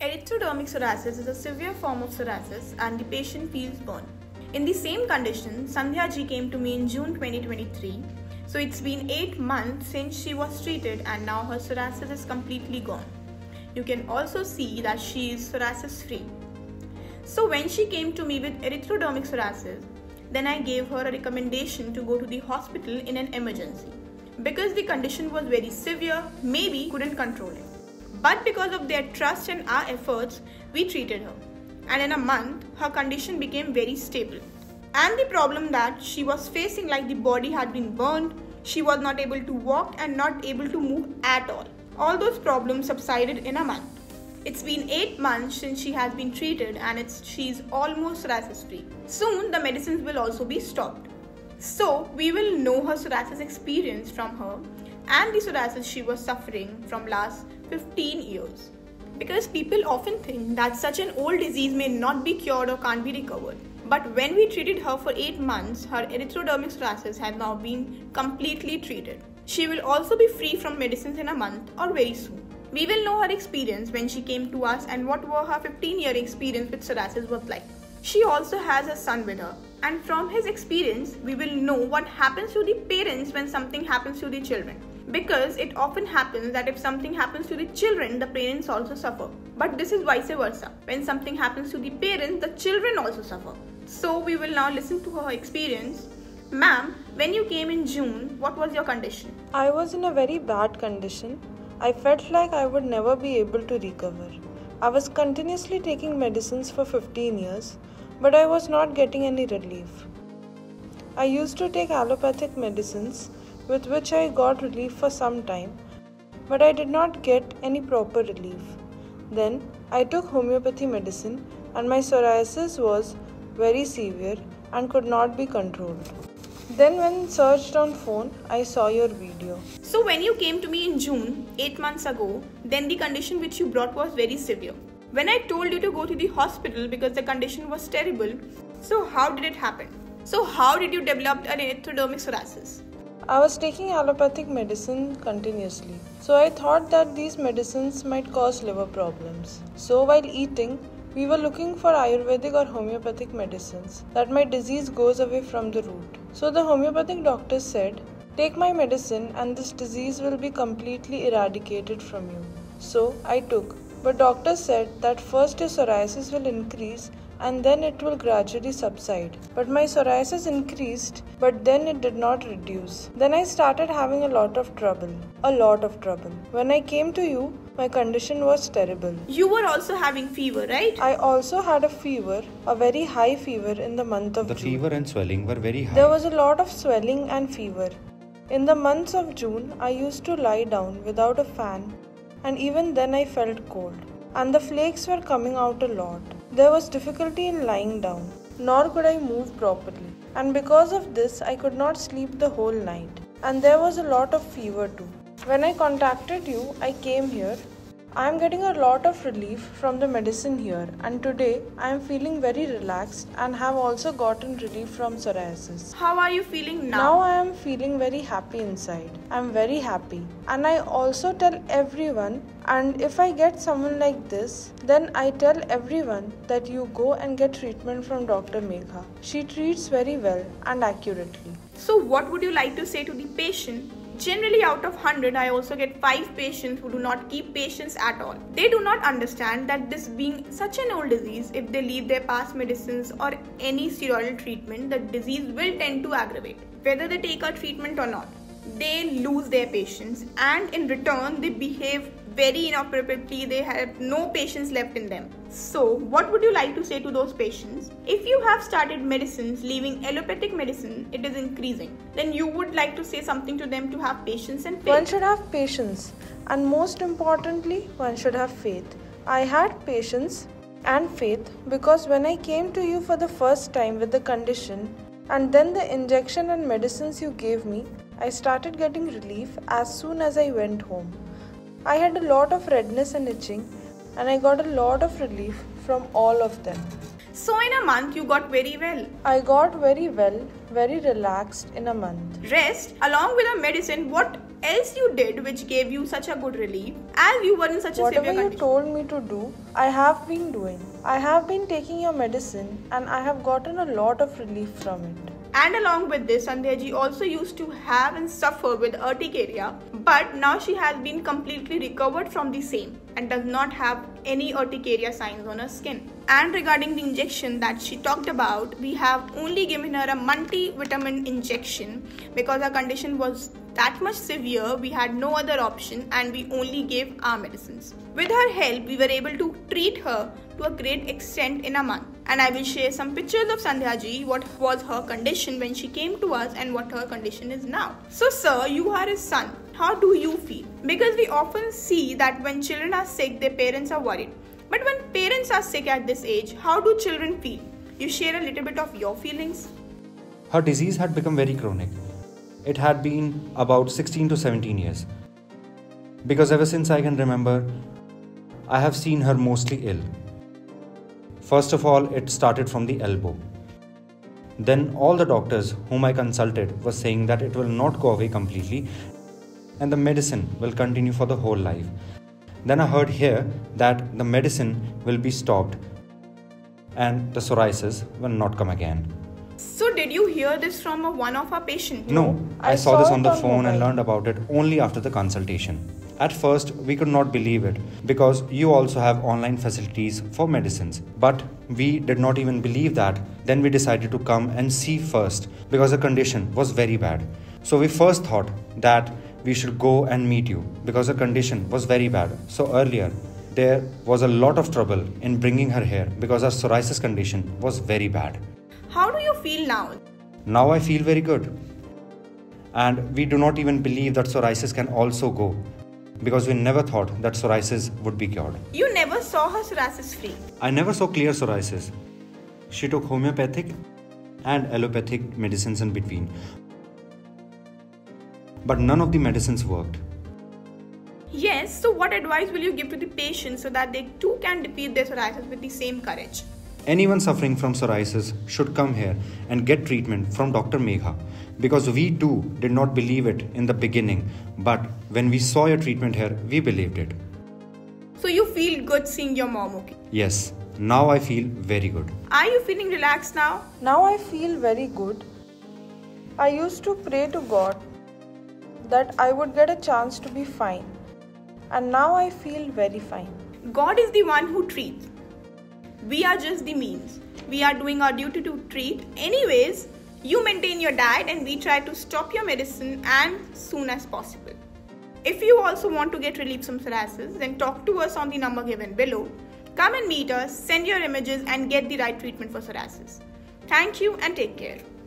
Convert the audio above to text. Erythrodermic psoriasis is a severe form of psoriasis and the patient feels burn. In the same condition, Sandhya ji came to me in June 2023. So it's been 8 months since she was treated and now her psoriasis is completely gone. You can also see that she is psoriasis free. So when she came to me with erythrodermic psoriasis, then I gave her a recommendation to go to the hospital in an emergency. Because the condition was very severe, maybe couldn't control it. But because of their trust and our efforts, we treated her. And in a month, her condition became very stable. And the problem that she was facing, like the body had been burned, she was not able to walk and not able to move at all. All those problems subsided in a month. It's been 8 months since she has been treated and she's almost psoriasis free. Soon, the medicines will also be stopped. So, we will know her psoriasis experience from her and the psoriasis she was suffering from last 15 years. Because people often think that such an old disease may not be cured or can't be recovered. But when we treated her for 8 months, her erythrodermic psoriasis has now been completely treated. She will also be free from medicines in a month or very soon. We will know her experience when she came to us and what were her 15-year experience with psoriasis was like. She also has her son with her. And from his experience, we will know what happens to the parents when something happens to the children. Because it often happens that if something happens to the children, the parents also suffer. But this is vice versa. When something happens to the parents, the children also suffer. So we will now listen to her experience. Ma'am, when you came in June, what was your condition? I was in a very bad condition. I felt like I would never be able to recover. I was continuously taking medicines for 15 years, but I was not getting any relief. I used to take allopathic medicines, with which I got relief for some time, but I did not get any proper relief. Then I took homeopathy medicine and my psoriasis was very severe and could not be controlled. Then when searched on phone, I saw your video. So when you came to me in June, 8 months ago, then the condition which you brought was very severe. When I told you to go to the hospital because the condition was terrible, so how did it happen? So how did you develop an erythrodermic psoriasis? I was taking allopathic medicine continuously, so I thought that these medicines might cause liver problems. So while eating, we were looking for Ayurvedic or homeopathic medicines that my disease goes away from the root. So the homeopathic doctor said, "Take my medicine and this disease will be completely eradicated from you." So I took, but doctor said that first your psoriasis will increase and then it will gradually subside. But my psoriasis increased, but then it did not reduce. Then I started having a lot of trouble. When I came to you, my condition was terrible. You were also having fever, right? I also had a fever, a very high fever in the month of June. The fever and swelling were very high. There was a lot of swelling and fever. In the months of June, I used to lie down without a fan, and even then I felt cold. And the flakes were coming out a lot. There was difficulty in lying down, nor could I move properly. And because of this, I could not sleep the whole night. And there was a lot of fever too. When I contacted you, I came here. I am getting a lot of relief from the medicine here, and today I am feeling very relaxed and have also gotten relief from psoriasis. How are you feeling now? Now I am feeling very happy inside. I am very happy, and I also tell everyone, and if I get someone like this, then I tell everyone that you go and get treatment from Dr. Megha. She treats very well and accurately. So what would you like to say to the patient? Generally out of 100, I also get 5 patients who do not keep patients at all. They do not understand that this being such an old disease, if they leave their past medicines or any steroidal treatment, the disease will tend to aggravate. Whether they take a treatment or not, they lose their patients, and in return they behave very inappropriately. They have no patience left in them. So what would you like to say to those patients? If you have started medicines, leaving allopathic medicine, it is increasing, then you would like to say something to them to have patience and faith. One should have patience, and most importantly, one should have faith. I had patience and faith because when I came to you for the first time with the condition, and then the injection and medicines you gave me, I started getting relief as soon as I went home. I had a lot of redness and itching, and I got a lot of relief from all of them. So in a month you got very well. I got very well, very relaxed in a month. Rest along with the medicine, what else you did which gave you such a good relief as you were in such a severe condition. Whatever you told me to do, I have been doing. I have been taking your medicine and I have gotten a lot of relief from it. And along with this, Sandhya ji also used to have and suffer with urticaria, but now she has been completely recovered from the same and does not have any urticaria signs on her skin. And regarding the injection that she talked about, we have only given her a multivitamin injection because her condition was that much severe, we had no other option and we only gave our medicines. With her help, we were able to treat her to a great extent in a month. And I will share some pictures of Sandhya ji, what was her condition when she came to us and what her condition is now. So sir, you are his son. How do you feel? Because we often see that when children are sick, their parents are worried. But when parents are sick at this age, how do children feel? You share a little bit of your feelings. Her disease had become very chronic. It had been about 16 to 17 years. Because ever since I can remember, I have seen her mostly ill. First of all, it started from the elbow. Then all the doctors whom I consulted were saying that it will not go away completely and the medicine will continue for the whole life. Then I heard here that the medicine will be stopped and the psoriasis will not come again. So did you hear this from one of our patients? No, I saw this on the phone and learned about it only after the consultation. At first, we could not believe it because you also have online facilities for medicines. But we did not even believe that. Then we decided to come and see first because the condition was very bad. So we first thought that we should go and meet you because the condition was very bad. So earlier, there was a lot of trouble in bringing her here because her psoriasis condition was very bad. How do you feel now? Now I feel very good. And we do not even believe that psoriasis can also go, because we never thought that psoriasis would be cured. You never saw her psoriasis free? I never saw clear psoriasis. She took homeopathic and allopathic medicines in between. But none of the medicines worked. Yes, so what advice will you give to the patients so that they too can defeat their psoriasis with the same courage? Anyone suffering from psoriasis should come here and get treatment from Dr. Megha, because we too did not believe it in the beginning, but when we saw your treatment here, we believed it. So you feel good seeing your mom, okay? Yes, now I feel very good. Are you feeling relaxed now? Now I feel very good. I used to pray to God that I would get a chance to be fine, and now I feel very fine. God is the one who treats. We are just the means. We are doing our duty to treat. Anyways, you maintain your diet and we try to stop your medicine as soon as possible. If you also want to get relief from psoriasis, then talk to us on the number given below. Come and meet us, send your images and get the right treatment for psoriasis. Thank you and take care.